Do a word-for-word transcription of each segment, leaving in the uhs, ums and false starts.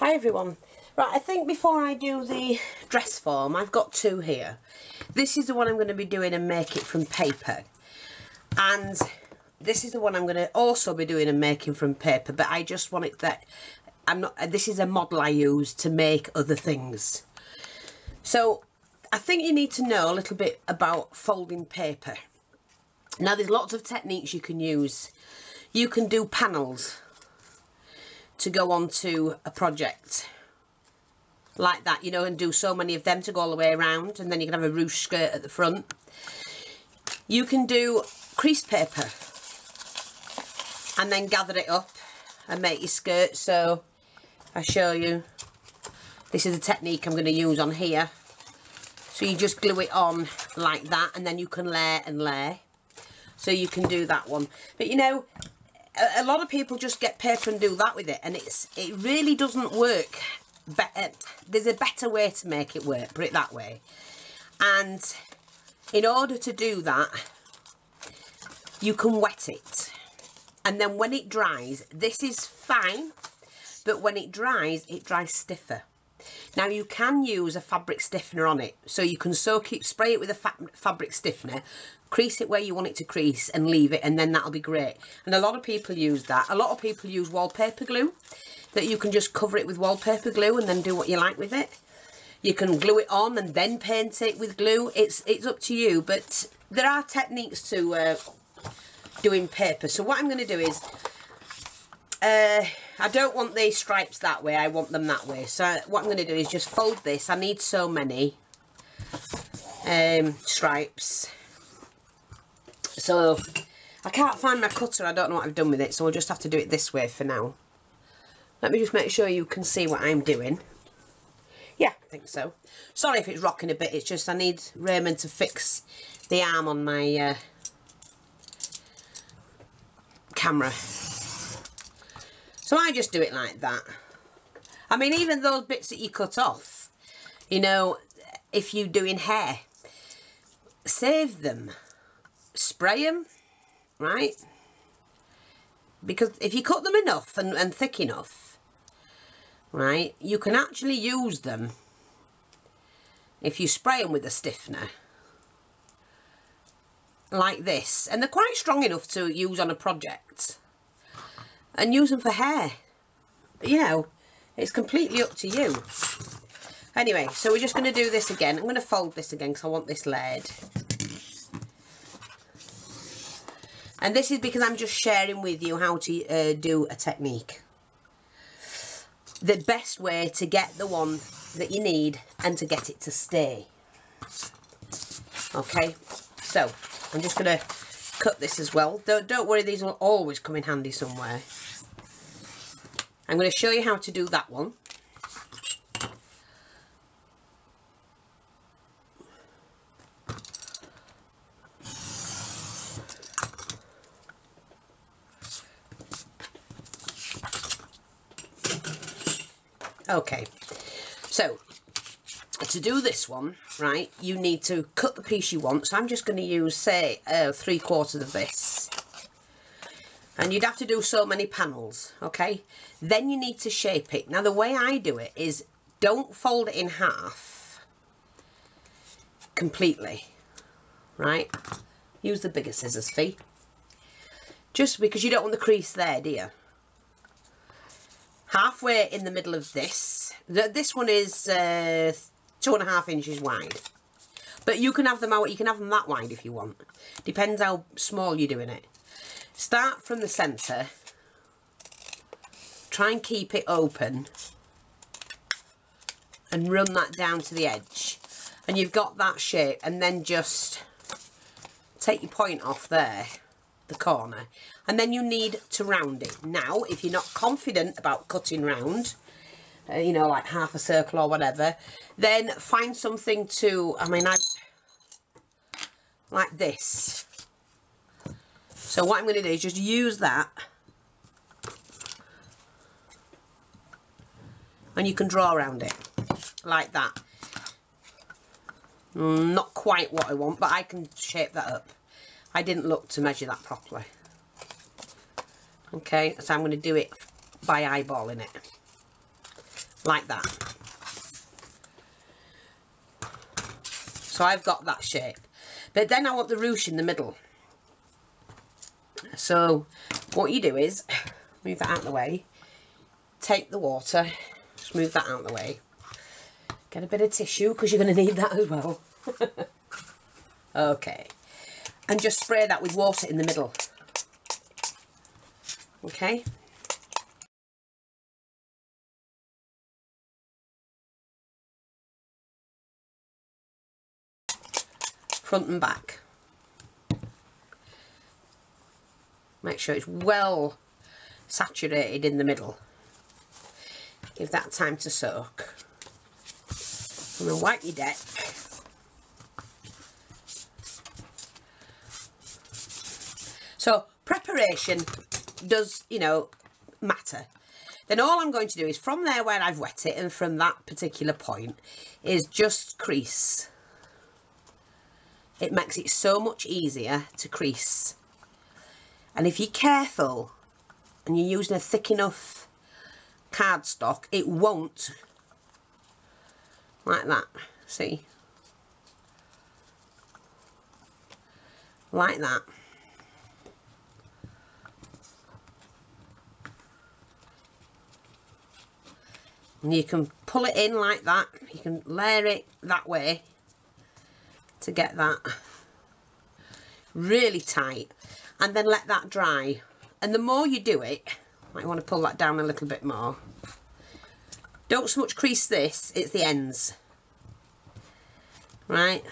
Hi everyone. Right, I think before I do the dress form, I've got two here. This is the one I'm going to be doing and making from paper, and this is the one I'm going to also be doing and making from paper, but I just want it that I'm not, this is a model I use to make other things. So I think you need to know a little bit about folding paper. Now there's lots of techniques you can use. You can do panels to go on to a project like that, you know, and do so many of them to go all the way around, and then you can have a ruche skirt at the front. You can do crease paper and then gather it up and make your skirt. So I show you, this is the technique I'm going to use on here. So you just glue it on like that, and then you can layer and layer. So you can do that one, but you know, a lot of people just get paper and do that with it, and it's it really doesn't work. Better, there's a better way to make it work, put it that way. And in order to do that, you can wet it, and then when it dries, this is fine, but when it dries, it dries stiffer. Now you can use a fabric stiffener on it, so you can soak it, spray it with a fa fabric stiffener, crease it where you want it to crease and leave it, and then that'll be great. And a lot of people use that. A lot of people use wallpaper glue, that you can just cover it with wallpaper glue and then do what you like with it. You can glue it on and then paint it with glue. It's it's up to you, but there are techniques to uh, doing paper. So what I'm going to do is, Uh, I don't want these stripes that way, I want them that way. So what I'm going to do is just fold this. I need so many um, stripes. So I can't find my cutter, I don't know what I've done with it, so we'll just have to do it this way for now. Let me just make sure you can see what I'm doing. Yeah, I think so. Sorry if it's rocking a bit, it's just I need Raymond to fix the arm on my uh, camera. So I just do it like that. I mean, even those bits that you cut off, you know, if you're doing hair, save them, spray them, right? Because if you cut them enough and, and thick enough, right, you can actually use them if you spray them with a stiffener like this. And they're quite strong enough to use on a project. And use them for hair, you know, it's completely up to you. Anyway, so we're just going to do this again. I'm going to fold this again because I want this layered. And this is because I'm just sharing with you how to uh, do a technique. The best way to get the one that you need and to get it to stay. Okay, so I'm just going to cut this as well. Don't, don't worry, these will always come in handy somewhere. I'm going to show you how to do that one. Okay, so to do this one, right, you need to cut the piece you want. So I'm just going to use, say, uh, three quarters of this. And you'd have to do so many panels, okay? Then you need to shape it. Now, the way I do it is don't fold it in half completely, right? Use the bigger scissors, Fee. Just because you don't want the crease there, do you? Halfway in the middle of this. This one is uh, two and a half inches wide, but you can have them out, you can have them that wide if you want, depends how small you're doing it. Start from the center, try and keep it open, and run that down to the edge, and you've got that shape. And then just take your point off there, the corner, and then you need to round it. Now if you're not confident about cutting round, Uh, you know, like half a circle or whatever, then find something to, I mean, I like this. So what I'm going to do is just use that, and you can draw around it like that. Not quite what I want, but I can shape that up. I didn't look to measure that properly. Okay, so I'm going to do it by eyeballing it. like that. So I've got that shape, but then I want the ruche in the middle. So what you do is move that out of the way, take the water, just move that out of the way, get a bit of tissue because you're going to need that as well. Okay, and just spray that with water in the middle. Okay. Front and back. Make sure it's well saturated in the middle. Give that time to soak. And then wipe your deck. So preparation does, you know, matter. Then all I'm going to do is from there where I've wet it and from that particular point is just crease. It makes it so much easier to crease. And if you're careful and you're using a thick enough cardstock, it won't. Like that, see? Like that. And you can pull it in like that. You can layer it that way to get that really tight, and then let that dry. And the more you do it, might want to pull that down a little bit more. Don't so much crease this, it's the ends, right?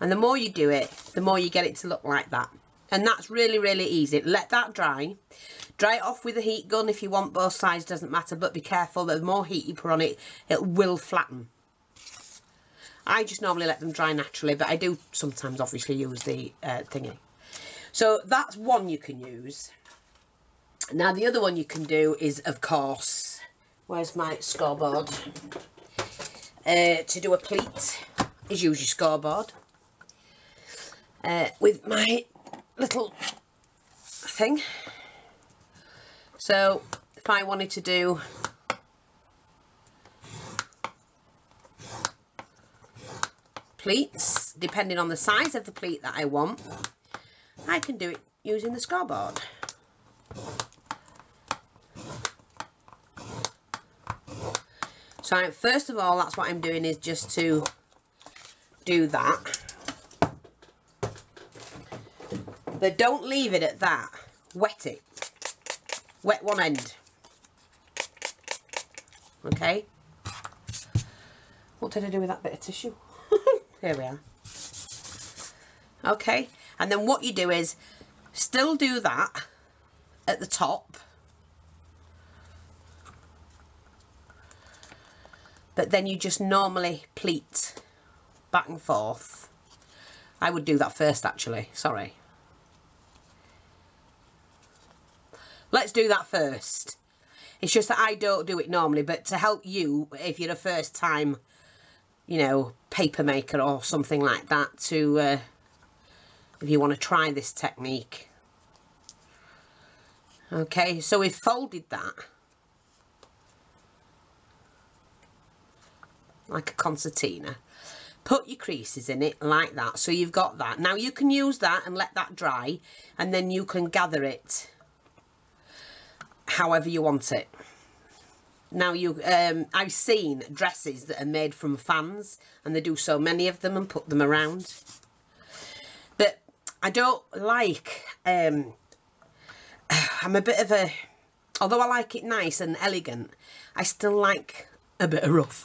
And the more you do it, the more you get it to look like that. And that's really, really easy. Let that dry. Dry it off with a heat gun if you want, both sides, doesn't matter, but be careful that the more heat you put on it, it will flatten. I just normally let them dry naturally, but I do sometimes obviously use the uh, thingy. So that's one you can use. Now the other one you can do is, of course, where's my scoreboard? Uh, to do a pleat is use your scoreboard. Uh, with my little thing. So if I wanted to do pleats, depending on the size of the pleat that I want, I can do it using the scoreboard. So I, first of all, that's what I'm doing, is just to do that. But don't leave it at that. Wet it. Wet one end. Okay. What did I do with that bit of tissue? Here we are. Okay. And then what you do is still do that at the top. But then you just normally pleat back and forth. I would do that first, actually. Sorry. Let's do that first. It's just that I don't do it normally, but to help you, if you're a first time, you know, paper maker or something like that, to, uh, if you want to try this technique. Okay, so we've folded that. Like a concertina. Put your creases in it like that, so you've got that. Now you can use that and let that dry, and then you can gather it however you want it. Now you, um, I've seen dresses that are made from fans, and they do so many of them and put them around. But I don't like, um, I'm a bit of a, although I like it nice and elegant, I still like a bit of rough.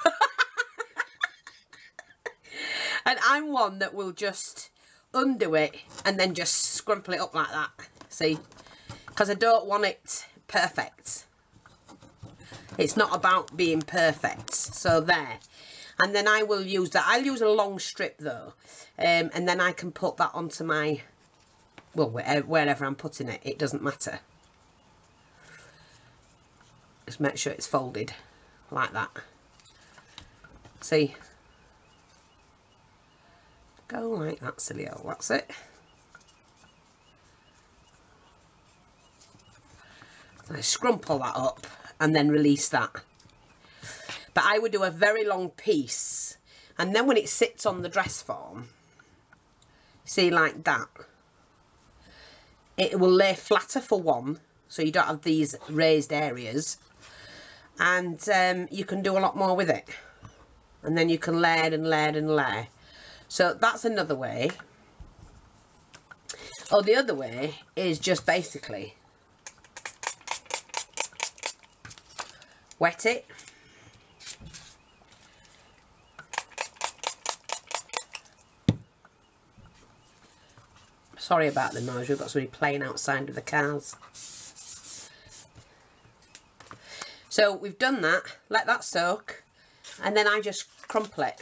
And I'm one that will just undo it and then just scrumple it up like that, see, because I don't want it perfect. It's not about being perfect. So there. And then I will use that. I'll use a long strip though, um, and then I can put that onto my, well, wherever I'm putting it, it doesn't matter. Just make sure it's folded like that. See, go like that, silly old. That's it. I scrumple that up and then release that. But I would do a very long piece, and then when it sits on the dress form, see, like that, it will lay flatter for one, so you don't have these raised areas, and um, you can do a lot more with it, and then you can layer and layer and layer. So that's another way. Or the other way is just basically wet it, sorry about the noise, we've got somebody playing outside with the cars. So we've done that, let that soak, and then I just crumple it,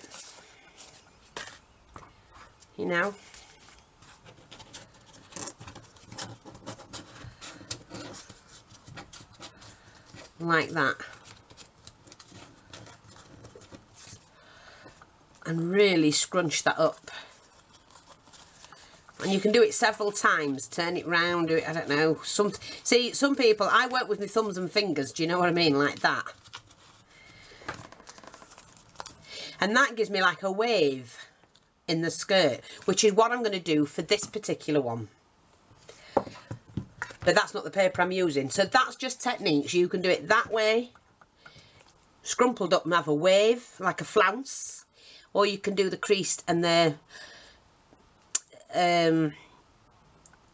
you know. Like that. And really scrunch that up. And you can do it several times, turn it round, do it, I don't know. Some, see, some people, I work with my thumbs and fingers, do you know what I mean? Like that. And that gives me like a wave in the skirt, which is what I'm going to do for this particular one. But that's not the paper I'm using. So that's just techniques. You can do it that way, scrumpled up and have a wave, like a flounce. Or you can do the creased and the... um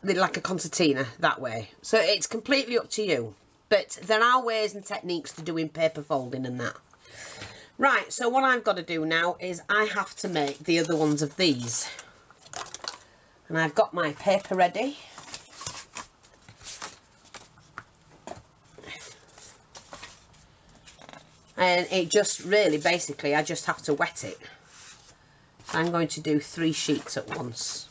like a concertina that way. So it's completely up to you, but there are ways and techniques to doing paper folding and that. Right, so what I've got to do now is I have to make the other ones of these, and I've got my paper ready. And it just really basically I just have to wet it. So I'm going to do three sheets at once.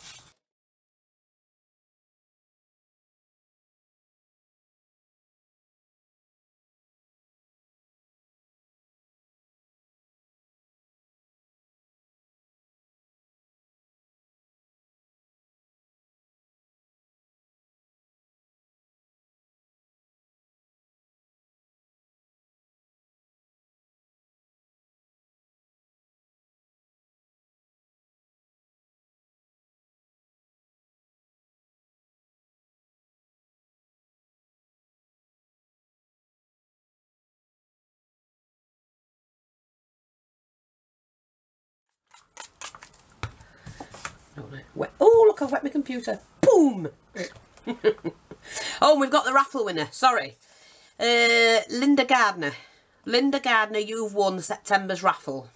Oh, look, I've wet my computer. Boom! Oh, and we've got the raffle winner. Sorry. Uh, Linda Gardner. Linda Gardner, you've won September's raffle.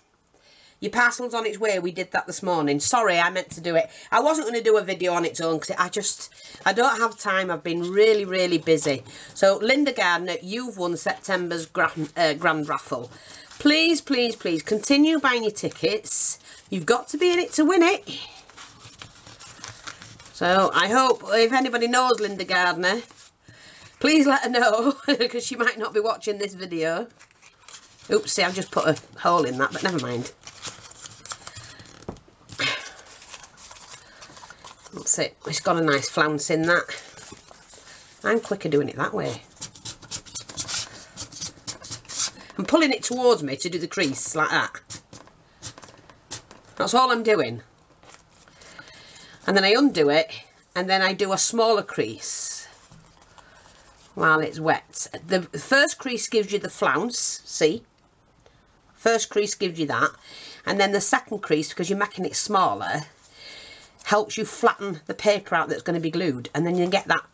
Your parcel's on its way. We did that this morning. Sorry, I meant to do it. I wasn't going to do a video on its own because I just... I don't have time. I've been really, really busy. So, Linda Gardner, you've won September's grand, uh, grand raffle. Please, please, please continue buying your tickets. You've got to be in it to win it. So I hope, if anybody knows Linda Gardner, please let her know, because she might not be watching this video. Oopsie, I've just put a hole in that, but never mind. That's it. It's got a nice flounce in that. I'm quicker doing it that way. I'm pulling it towards me to do the crease, like that. That's all I'm doing. And then I undo it, and then I do a smaller crease while it's wet. The first crease gives you the flounce, see? First crease gives you that. And then the second crease, because you're making it smaller, helps you flatten the paper out that's going to be glued. And then you get that.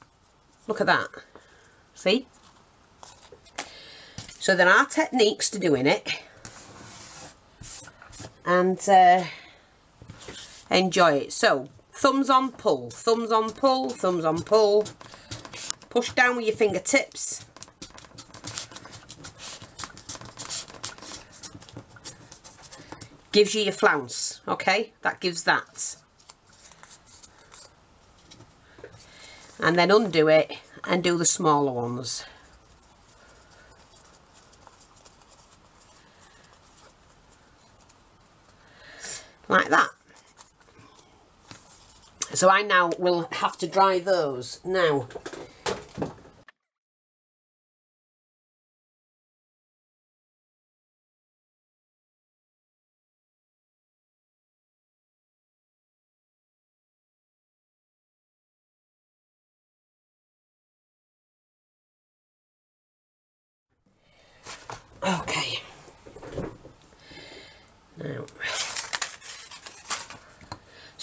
Look at that. See? So there are techniques to doing it. And uh, enjoy it. So... thumbs on, pull, thumbs on, pull, thumbs on, pull. Push down with your fingertips. Gives you your flounce, okay? That gives that. And then undo it and do the smaller ones. Like that. So I now will have to dry those now.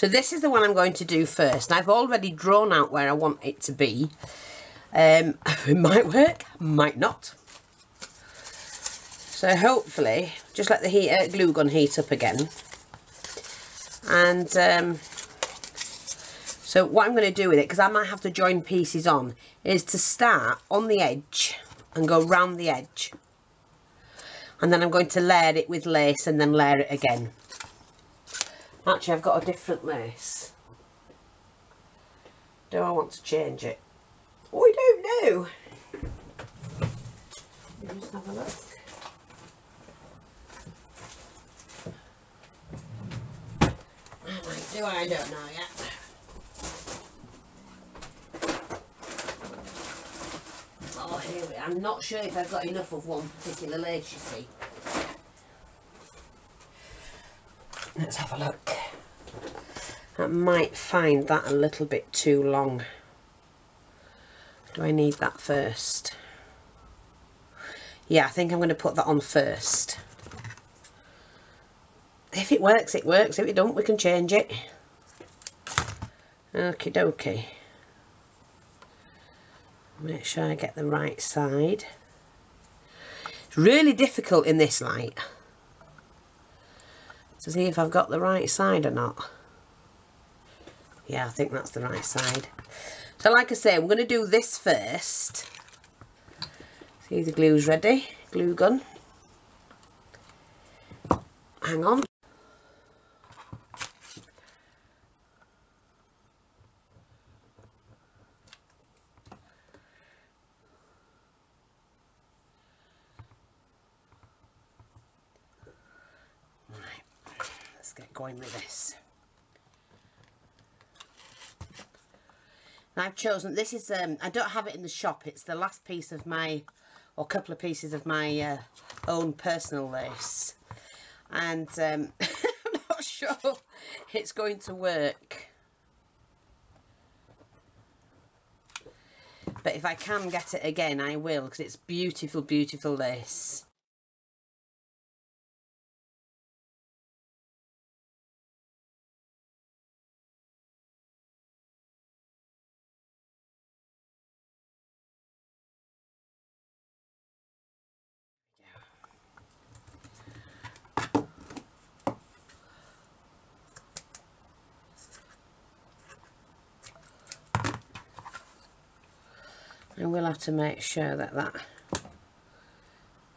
So this is the one I'm going to do first. And I've already drawn out where I want it to be. Um, it might work, might not. So hopefully, just let the heat, uh, glue gun heat up again. And um, so what I'm going to do with it, because I might have to join pieces on, is to start on the edge and go round the edge. And then I'm going to layer it with lace and then layer it again. Actually, I've got a different lace. Do I want to change it? Oh, I don't know. Let me just have a look. I might do, I don't know yet. Oh, here we are. I'm not sure if I've got enough of one particular lace, you see. Let's have a look. I might find that a little bit too long. Do I need that first? Yeah, I think I'm going to put that on first. If it works, it works. If it don't, we can change it. Okie dokie. Make sure I get the right side. It's really difficult in this light to see if I've got the right side or not. Yeah, I think that's the right side. So like I say, I'm going to do this first. See, the glue's ready. Glue gun. Hang on. Right. Let's get going with this. I've chosen, this is, um, I don't have it in the shop, it's the last piece of my, or couple of pieces of my uh, own personal lace. And um, I'm not sure it's going to work. But if I can get it again, I will, because it's beautiful, beautiful lace. And we'll have to make sure that that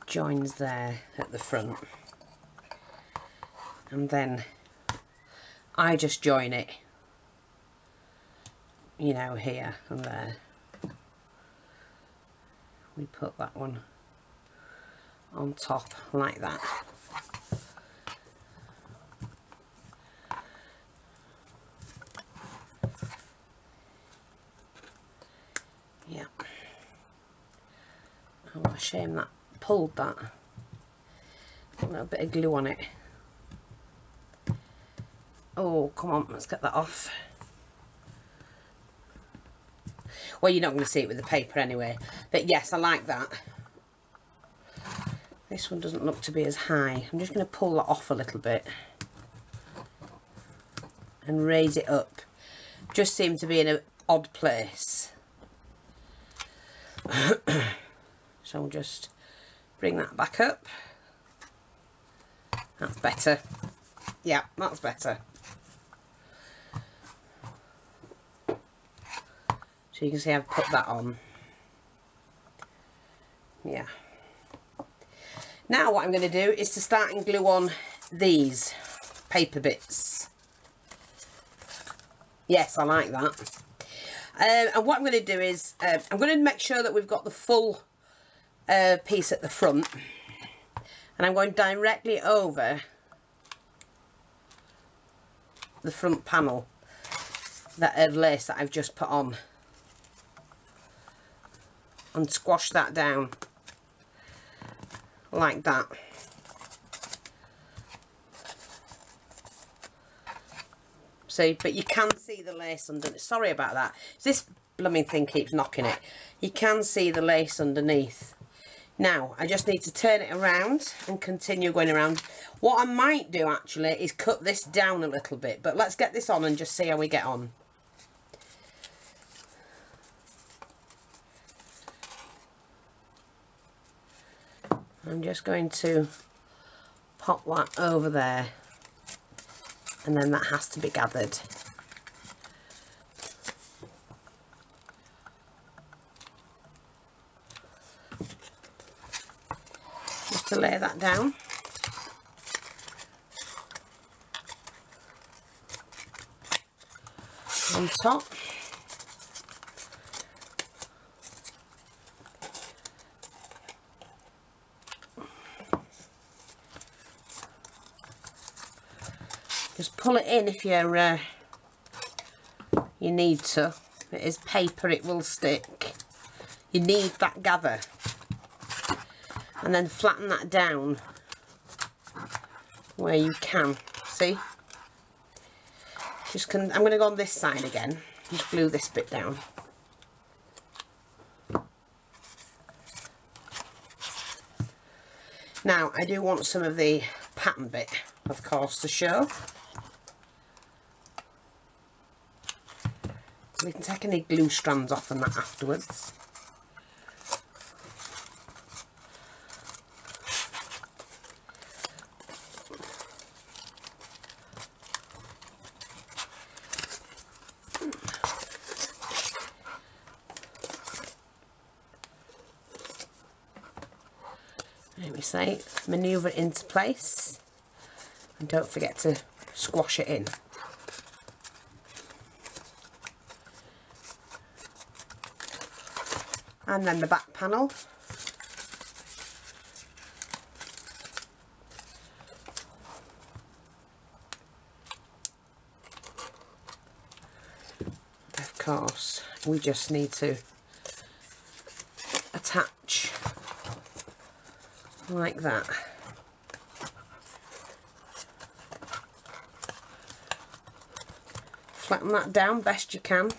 joins there at the front. And then I just join it, you know, here and there. We put that one on top like that. Yeah. Oh, what a shame that pulled that. A little bit of glue on it. Oh, come on, let's get that off. Well, you're not going to see it with the paper anyway. But yes, I like that. This one doesn't look to be as high. I'm just going to pull that off a little bit. And raise it up. Just seemed to be in an odd place. So we'll just bring that back up. That's better. Yeah, that's better. So you can see I've put that on. Yeah. Now what I'm going to do is to start and glue on these paper bits. Yes, I like that. Um, and what I'm going to do is uh, I'm going to make sure that we've got the full Uh, piece at the front, and I'm going directly over the front panel that of lace that I've just put on and squash that down like that. See, but you can see the lace underneath. Sorry about that, this blooming thing keeps knocking it. You can see the lace underneath. Now I just need to turn it around and continue going around. What I might do actually is cut this down a little bit, but let's get this on and just see how we get on. I'm just going to pop that over there, and then that has to be gathered. Just to lay that down. On top. Just pull it in if you're, uh, you need to. It is paper, it will stick. You need that gather. And then flatten that down where you can. See? Just can, I'm going to go on this side again. Just glue this bit down. Now, I do want some of the pattern bit, of course, to show. We can take any glue strands off and that afterwards. There we say, manoeuvre it into place, and don't forget to squash it in. And then the back panel. Of course, we just need to attach like that. Flatten that down best you can.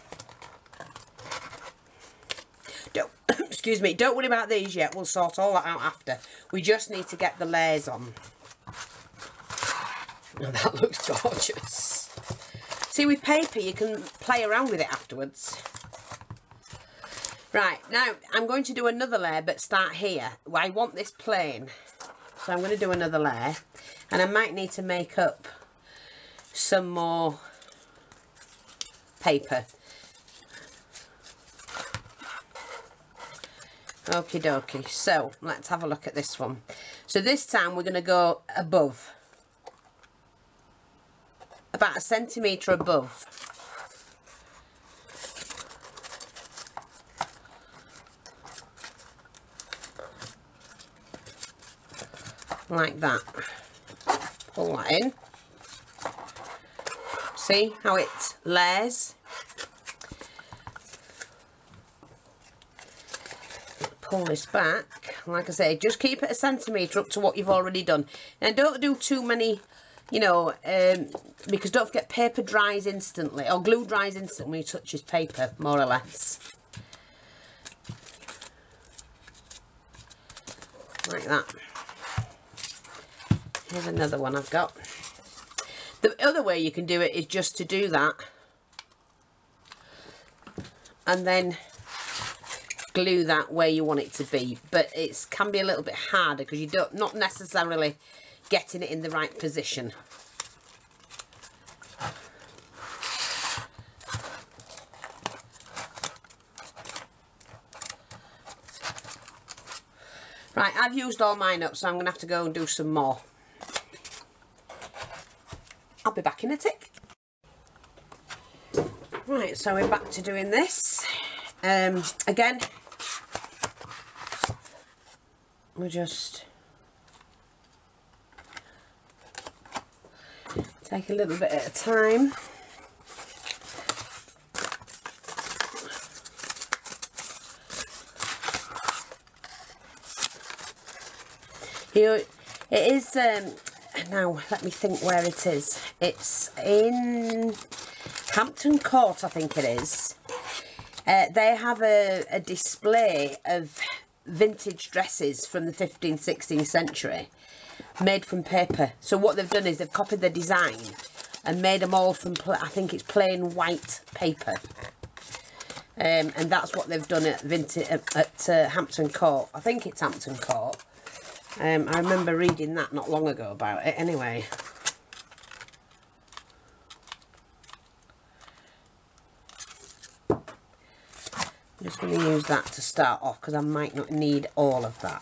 Excuse me, don't worry about these yet, we'll sort all that out after. We just need to get the layers on. Now that looks gorgeous. See, with paper you can play around with it afterwards. Right, now I'm going to do another layer, but start here. I want this plain, so I'm going to do another layer. And I might need to make up some more paper. Okie dokie, so let's have a look at this one. So this time we're going to go above, about a centimetre above. Like that. Pull that in. See how it layers? Pull this back, like I say, just keep it a centimetre up to what you've already done. And don't do too many, you know, um, because don't forget paper dries instantly, or glue dries instantly when you touch his paper, more or less. Like that. Here's another one I've got. The other way you can do it is just to do that. And then glue that where you want it to be, but it can be a little bit harder because you don't not necessarily getting it in the right position. Right, I've used all mine up, so I'm gonna have to go and do some more. I'll be back in a tick. Right, so we're back to doing this um again. We'll just take a little bit at a time. You know, it is, um, now let me think where it is. It's in Hampton Court, I think it is. Uh, they have a, a display of vintage dresses from the fifteenth, sixteenth century made from paper. So what they've done is they've copied the design and made them all from, I think it's plain white paper. Um, and that's what they've done at vintage, at, at uh, Hampton Court. I think it's Hampton Court. Um, I remember reading that not long ago about it anyway. I'm just going to use that to start off because I might not need all of that.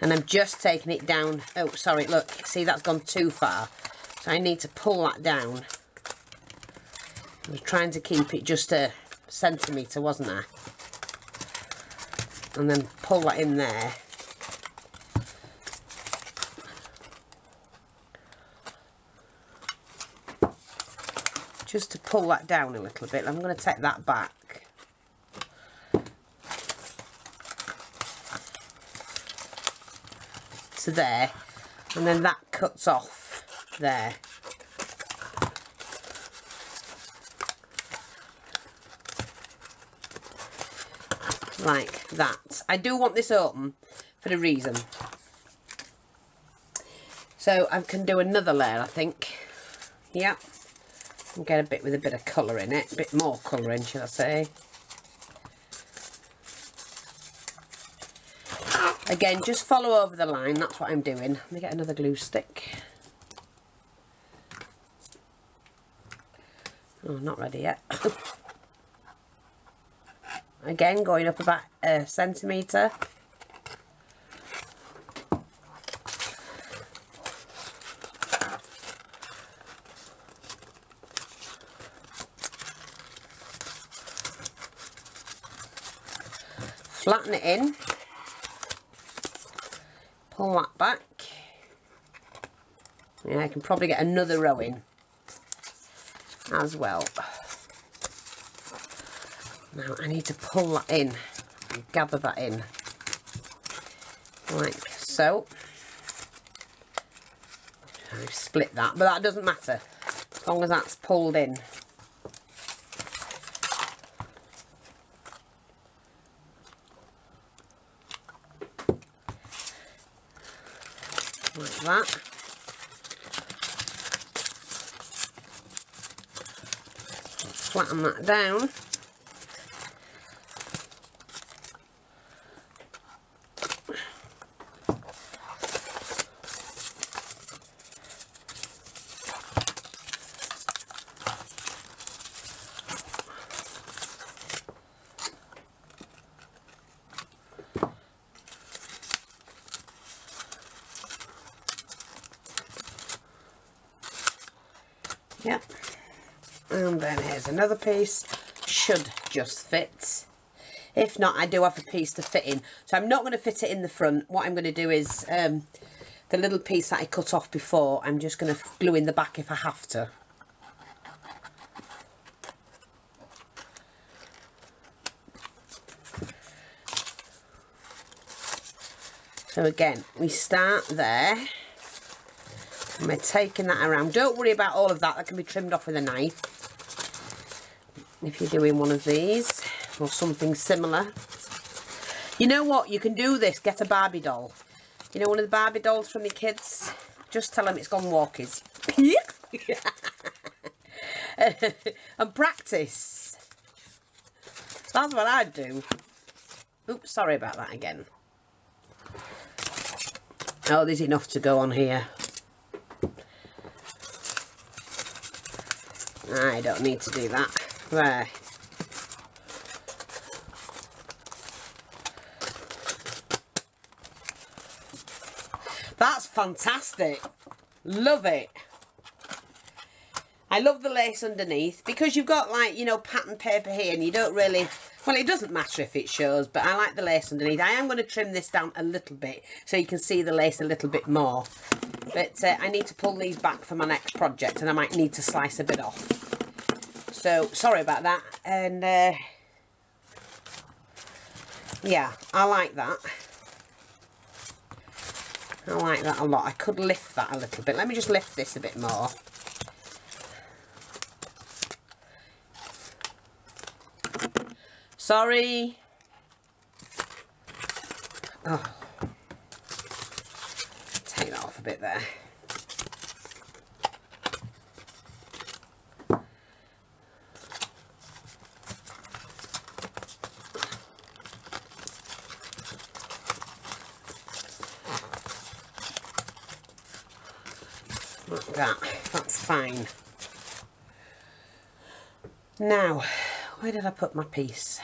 And I'm just taking it down. Oh, sorry, look, see, that's gone too far. So I need to pull that down. I was trying to keep it just a centimetre, wasn't I? And then pull that in there. Just to pull that down a little bit. I'm going to take that back. To there. And then that cuts off there. Like that. I do want this open for a reason. So I can do another layer, I think. Yep. And get a bit with a bit of colour in it, a bit more colour in, should I say. Again, just follow over the line, that's what I'm doing. Let me get another glue stick. Oh, not ready yet. Again, going up about a centimetre. Flatten it in, pull that back. Yeah, I can probably get another row in as well. Now I need to pull that in and gather that in, like so. I split that, but that doesn't matter as long as that's pulled in. Like that. Flatten that down. Yep, and then here's another piece, should just fit. If not, I do have a piece to fit in. So I'm not going to fit it in the front. What I'm going to do is um, the little piece that I cut off before, I'm just going to glue in the back if I have to. So again, we start there. I'm taking that around. Don't worry about all of that. That can be trimmed off with a knife. If you're doing one of these or something similar. You know what? You can do this. Get a Barbie doll. You know, one of the Barbie dolls from your kids? Just tell them it's gone walkies. And practice. That's what I'd do. Oops, sorry about that again. Oh, there's enough to go on here. I don't need to do that. There. That's fantastic. Love it. I love the lace underneath because you've got, like, you know, pattern paper here and you don't really... Well, it doesn't matter if it shows, but I like the lace underneath. I am going to trim this down a little bit so you can see the lace a little bit more. But uh, I need to pull these back for my next project and I might need to slice a bit off. So, sorry about that. And, uh, yeah, I like that. I like that a lot. I could lift that a little bit. Let me just lift this a bit more. Sorry. Oh. Take that off a bit there. Like that, that's fine. Now, where did I put my piece?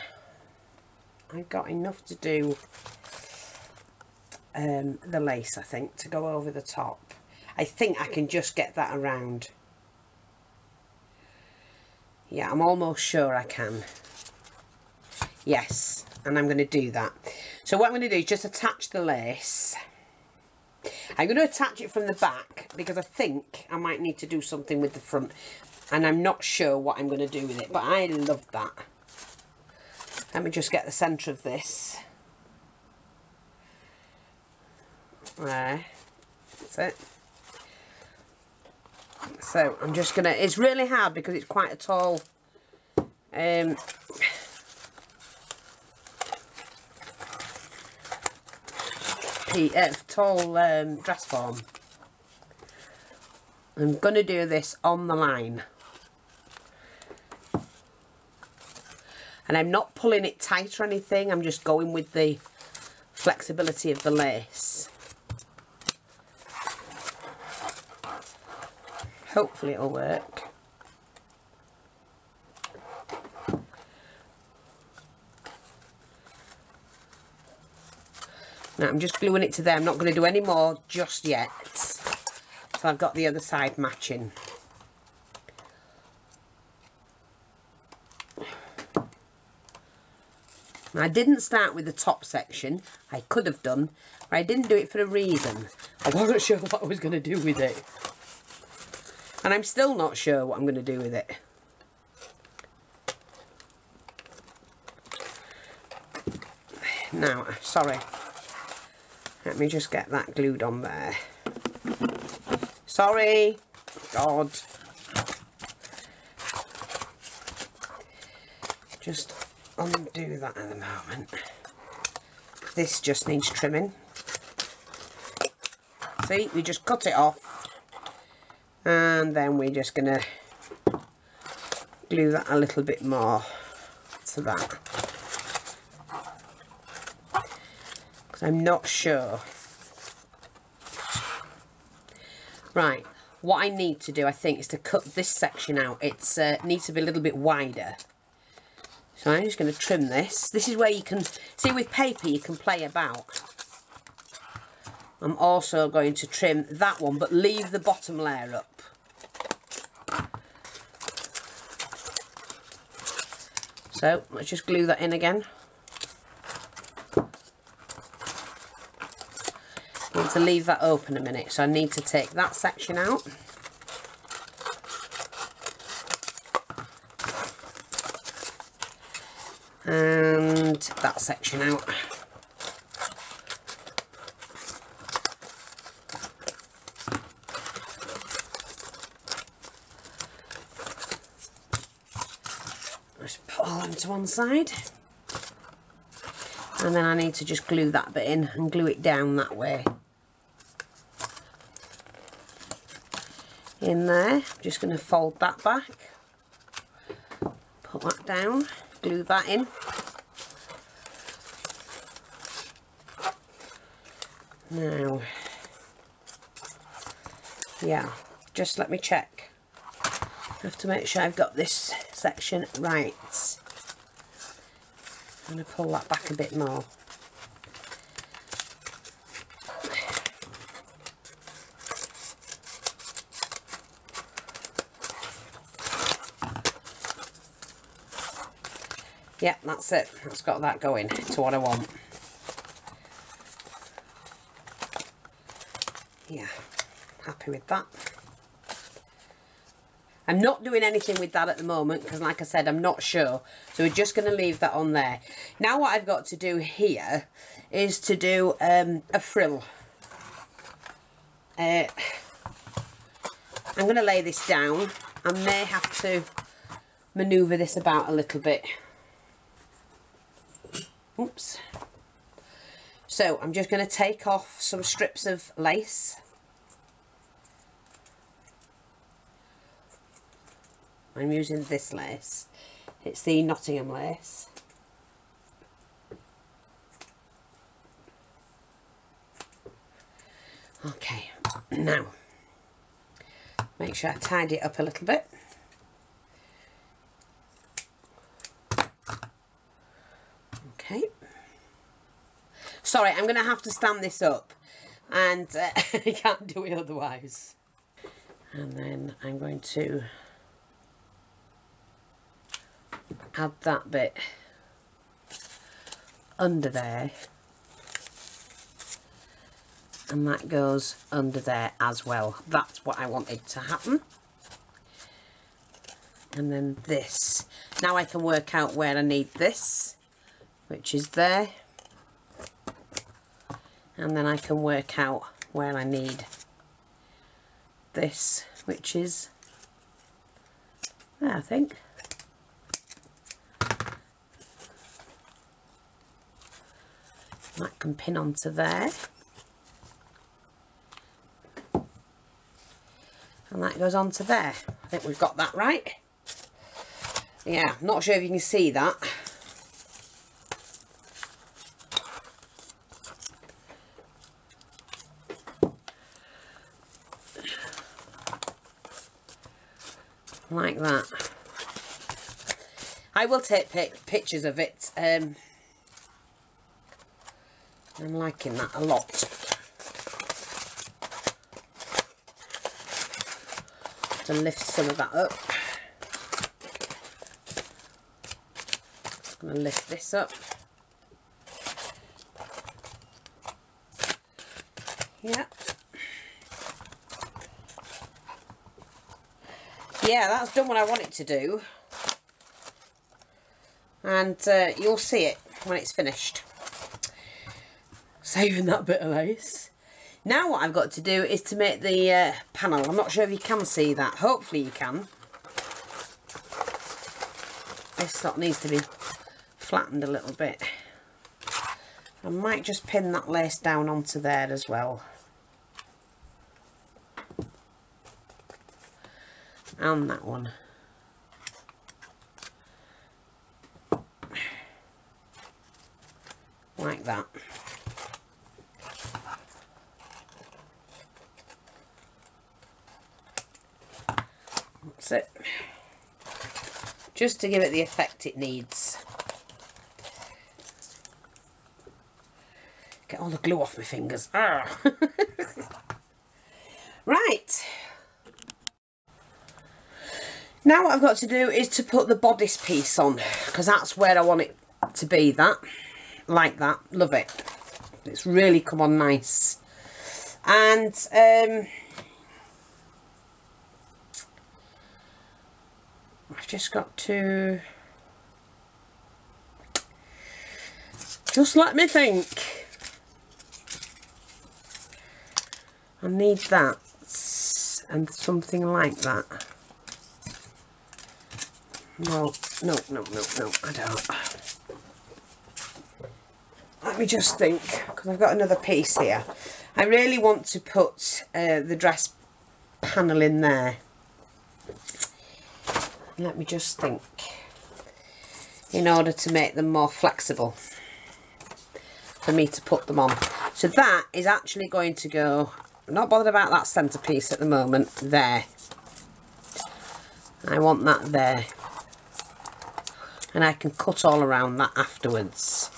I've got enough to do um, the lace, I think, to go over the top. I think I can just get that around. Yeah, I'm almost sure I can. Yes, and I'm going to do that. So what I'm going to do is just attach the lace. I'm going to attach it from the back because I think I might need to do something with the front, and I'm not sure what I'm going to do with it, but I love that. Let me just get the centre of this. There, that's it. So I'm just going to, it's really hard because it's quite a tall, um, Uh, tall um, dress form. I'm going to do this on the line, and I'm not pulling it tight or anything, I'm just going with the flexibility of the lace. Hopefully it'll work. Now, I'm just gluing it to there. I'm not going to do any more just yet. So I've got the other side matching. Now, I didn't start with the top section. I could have done, but I didn't do it for a reason. I wasn't sure what I was going to do with it. And I'm still not sure what I'm going to do with it. Now, sorry. Let me just get that glued on there. Sorry, God. Just undo that at the moment. This just needs trimming. See, we just cut it off, and then we're just gonna glue that a little bit more to that. I'm not sure. Right, what I need to do, I think, is to cut this section out. It's uh, needs to be a little bit wider. So I'm just going to trim this. This is where you can, see with paper you can play about. I'm also going to trim that one, but leave the bottom layer up. So let's just glue that in again. To leave that open a minute, so I need to take that section out. And that section out. Just put all them to one side. And then I need to just glue that bit in and glue it down that way. In there, I'm just going to fold that back, put that down, glue that in, now, yeah, just let me check, I have to make sure I've got this section right, I'm going to pull that back a bit more. Yeah, that's it. It's got that going to what I want. Yeah, happy with that. I'm not doing anything with that at the moment because, like I said, I'm not sure. So we're just going to leave that on there. Now what I've got to do here is to do um, a frill. Uh, I'm going to lay this down. I may have to manoeuvre this about a little bit. Oops. So I'm just going to take off some strips of lace. I'm using this lace. It's the Nottingham lace. Okay, now make sure I tidy it up a little bit. Okay. Sorry, I'm going to have to stand this up and uh, I can't do it otherwise. And then I'm going to add that bit under there, and that goes under there as well. That's what I wanted to happen. And then this, now I can work out where I need this, which is there, and then I can work out where I need this, which is there, I think. That can pin onto there. And that goes onto there. I think we've got that right. Yeah, not sure if you can see that. Like that. I will take pic pictures of it. Um, I'm liking that a lot. To lift some of that up. I'm going to lift this up. Yeah. Yeah, that's done what I want it to do. And uh, you'll see it when it's finished. Saving that bit of lace. Now what I've got to do is to make the uh, panel. I'm not sure if you can see that. Hopefully you can. This lot needs to be flattened a little bit. I might just pin that lace down onto there as well. And that one. Like that. That's it, just to give it the effect it needs. Get all the glue off my fingers. Right, now what I've got to do is to put the bodice piece on, because that's where I want it to be. That, like that, love it. It's really come on nice. And um I've just got to just let me think. I need that and something like that. No, no, no, no, no, I don't. Let me just think, because I've got another piece here. I really want to put uh, the dress panel in there. Let me just think, in order to make them more flexible for me to put them on. So that is actually going to go, I'm not bothered about that centrepiece at the moment, there. I want that there. And I can cut all around that afterwards.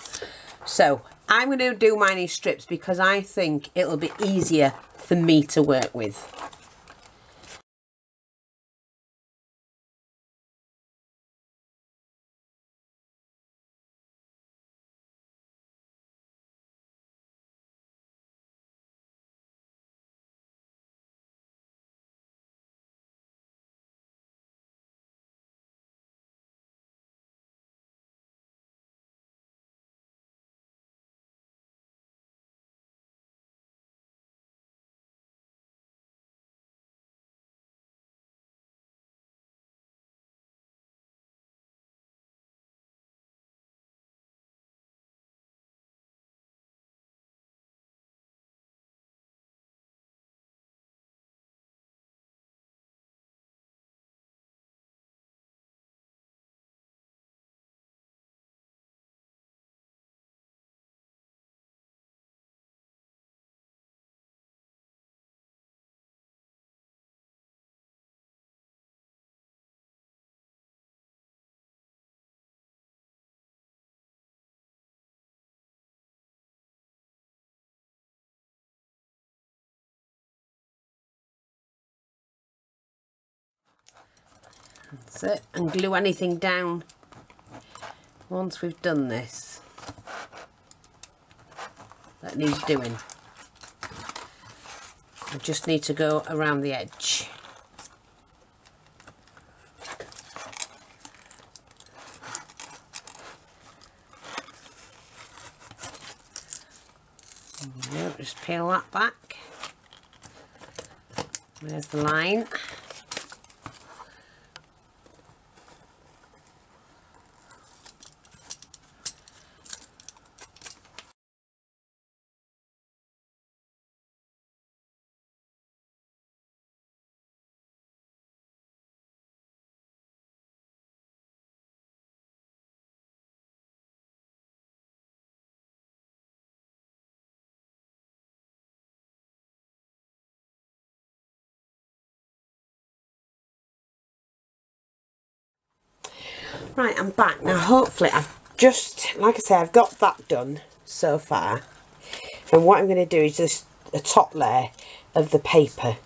So I'm going to do mine in strips because I think it'll be easier for me to work with. That's it, and glue anything down once we've done this that needs doing. I just need to go around the edge. There, just peel that back. There's the line. Right, I'm back now. Hopefully I've just, like I say, I've got that done so far, and what I'm going to do is just a top layer of the paper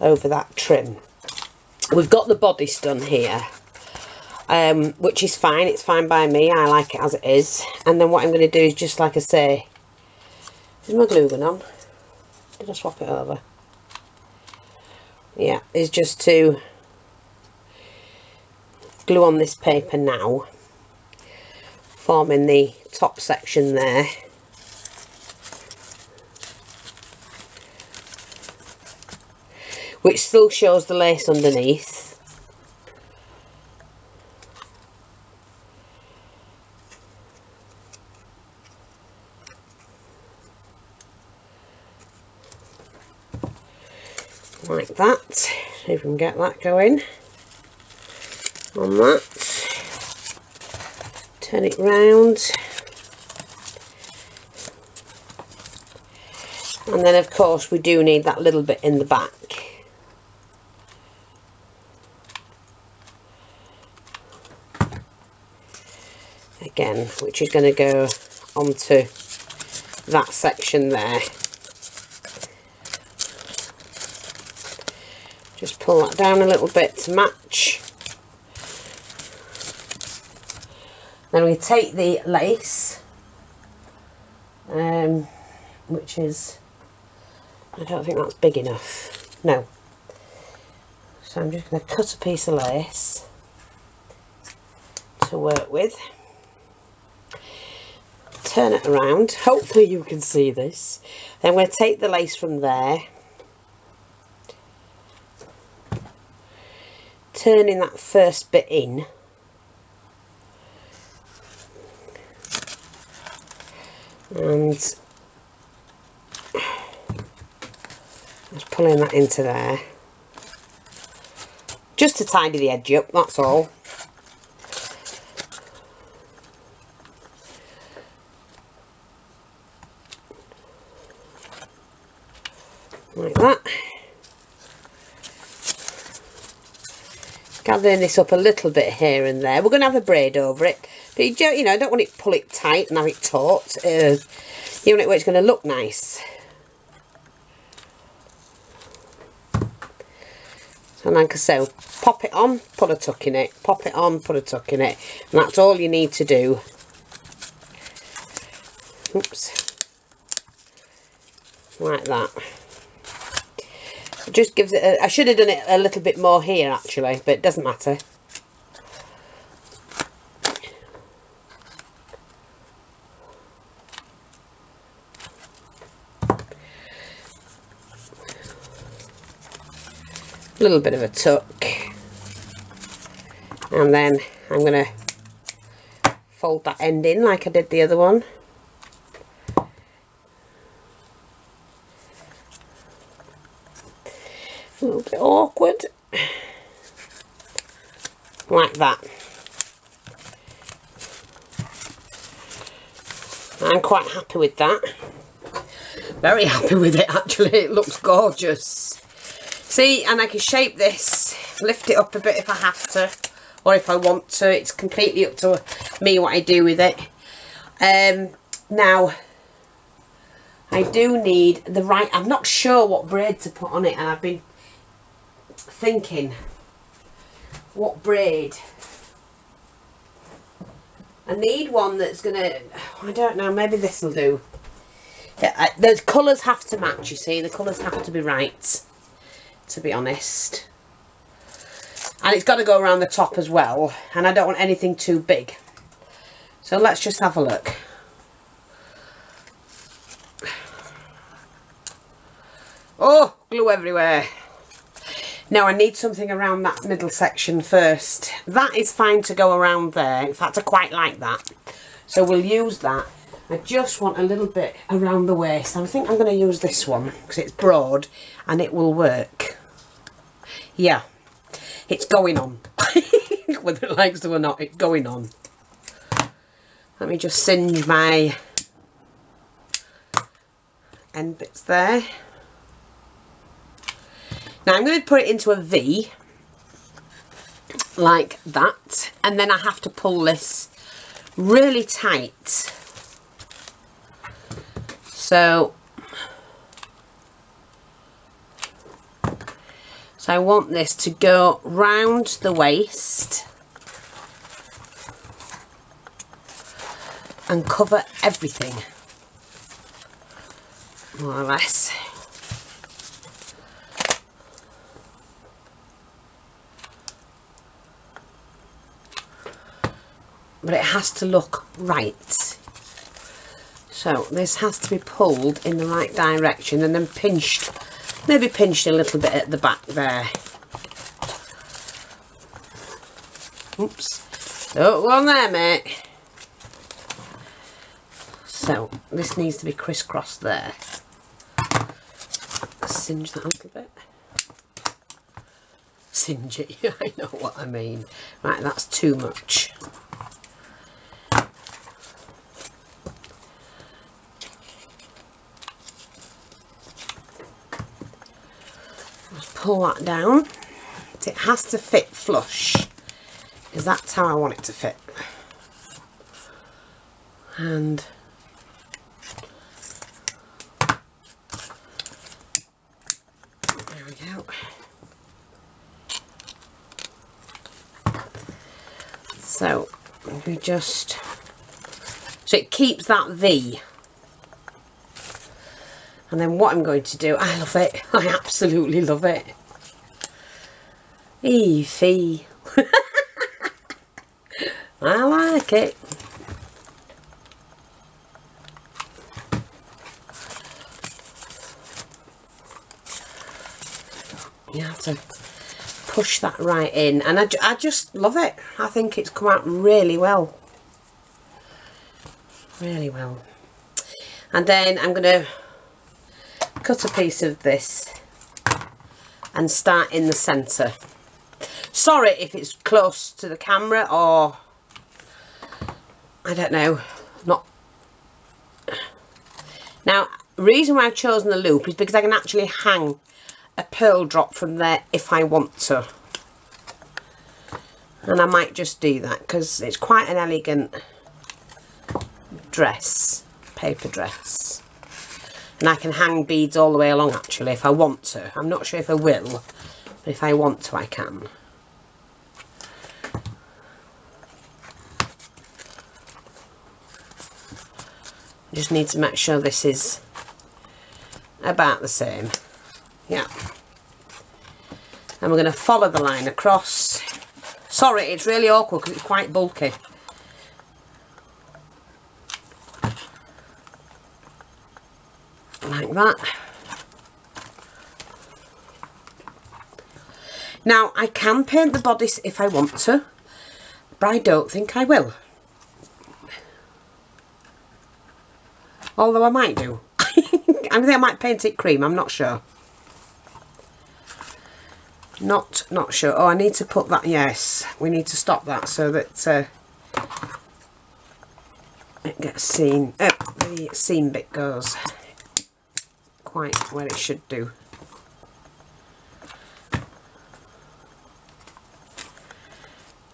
over that trim. We've got the bodice done here, um, which is fine, it's fine by me, I like it as it is. And then what I'm going to do is just, like I say, is my glue gun on? Did I swap it over? Yeah, is just to glue on this paper now, forming the top section there. Which still shows the lace underneath. Like that. See if we can get that going. On that, turn it round, and then of course we do need that little bit in the back. Again, which is going to go onto that section there. Just pull that down a little bit to match. Then we take the lace, um, which is, I don't think that's big enough, no. So I'm just going to cut a piece of lace to work with. Turn it around, hopefully you can see this. Then we'll take the lace from there, turning that first bit in. And just pulling that into there, just to tidy the edge up, that's all. Like that. Gathering this up a little bit here and there. We're going to have a braid over it. But you, don't, you know, I don't want it pull it tight and have it taut. Uh, you want it where it's going to look nice. And like I say, pop it on, put a tuck in it. Pop it on, put a tuck in it. And that's all you need to do. Oops. Like that. It just gives it a, I should have done it a little bit more here actually, but it doesn't matter. Little bit of a tuck, and then I'm going to fold that end in like I did the other one. A little bit awkward, like that. I'm quite happy with that, very happy with it actually, it looks gorgeous. See, and I can shape this, lift it up a bit if I have to, or if I want to. It's completely up to me what I do with it. Um, now, I do need the right, I'm not sure what braid to put on it, and I've been thinking. what braid. I need one that's gonna, I don't know, maybe this will do. Yeah, the colours have to match, you see, the colours have to be right, to be honest. And it's got to go around the top as well, and I don't want anything too big. So let's just have a look. Oh, glue everywhere. Now I need something around that middle section first. That is fine to go around there. In fact, I quite like that. So we'll use that. I just want a little bit around the waist. I think I'm going to use this one because it's broad and it will work. Yeah, it's going on. Whether it likes to or not, it's going on. Let me just singe my end bits there. Now I'm going to put it into a V like that, and then I have to pull this really tight. So, so I want this to go round the waist and cover everything, more or less. But it has to look right. So this has to be pulled in the right direction and then pinched, maybe pinched a little bit at the back there. Oops, don't go on there, mate. So this needs to be crisscrossed there. Singe that a little bit. Singe it, I know what I mean. Right, that's too much. Pull that down. It has to fit flush because that's how I want it to fit. And there we go. So we just, so it keeps that V. And then what I'm going to do, I love it. I absolutely love it. Eefy. I like it. You have to push that right in. And I, I just love it. I think it's come out really well. Really well. And then I'm going to cut a piece of this and start in the centre. Sorry if it's close to the camera or I don't know, not. Now the reason why I've chosen the loop is because I can actually hang a pearl drop from there if I want to, and I might just do that because it's quite an elegant dress, paper dress. And I can hang beads all the way along actually if I want to. I'm not sure if I will, but if I want to I can. Just need to make sure this is about the same. Yeah. And we're going to follow the line across. Sorry, it's really awkward because it's quite bulky. Like that. Now I can paint the bodice if I want to, but I don't think I will. Although I might do. I think I might paint it cream, I'm not sure. Not, not sure. Oh, I need to put that, yes, we need to stop that so that uh, it gets seen, oh, the seam bit goes quite where it should do.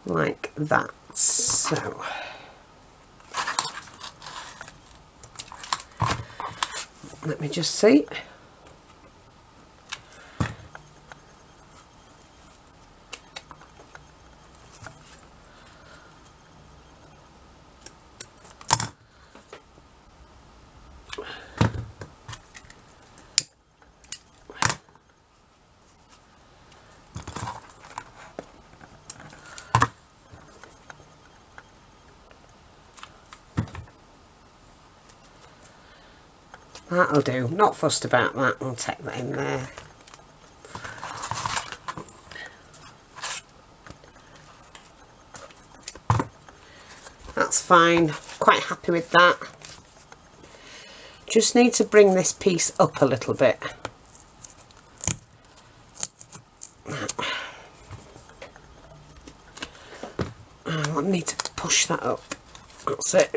Like that. So let me just see. That'll do. Not fussed about that. I'll take that in there. That's fine. Quite happy with that. Just need to bring this piece up a little bit. I need to push that up. That's it.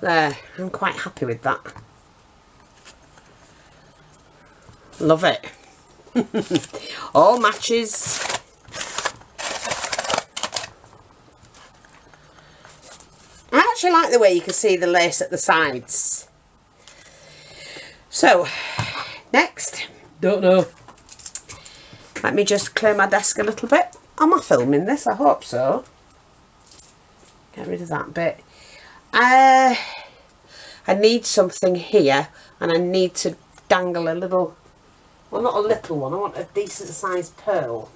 There, I'm quite happy with that. Love it. All matches. I actually like the way you can see the lace at the sides. So, next. Don't know. Let me just clear my desk a little bit. Am I filming this? I hope so. Get rid of that bit. Uh, I need something here, and I need to dangle a little, well, not a little one, I want a decent sized pearl.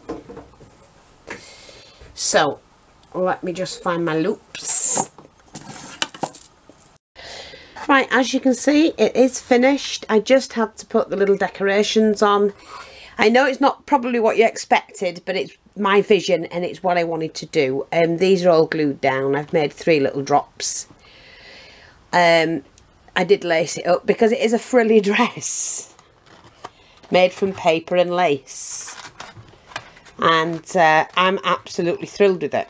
So let me just find my loops. Right, as you can see, it is finished. I just had to put the little decorations on. I know it's not probably what you expected, but it's my vision and it's what I wanted to do. Um, these are all glued down. I've made three little drops. Um, I did lace it up because it is a frilly dress made from paper and lace, and uh, I'm absolutely thrilled with it.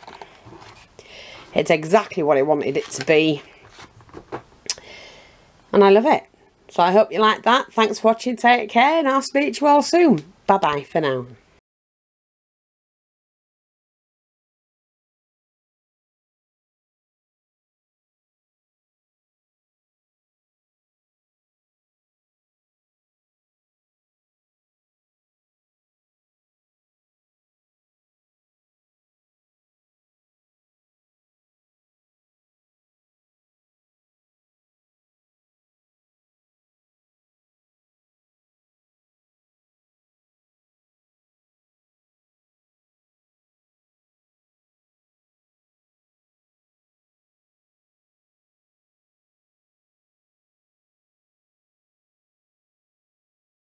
It's exactly what I wanted it to be, and I love it. So I hope you like that. Thanks for watching, take care, and I'll speak to you all soon. Bye bye for now.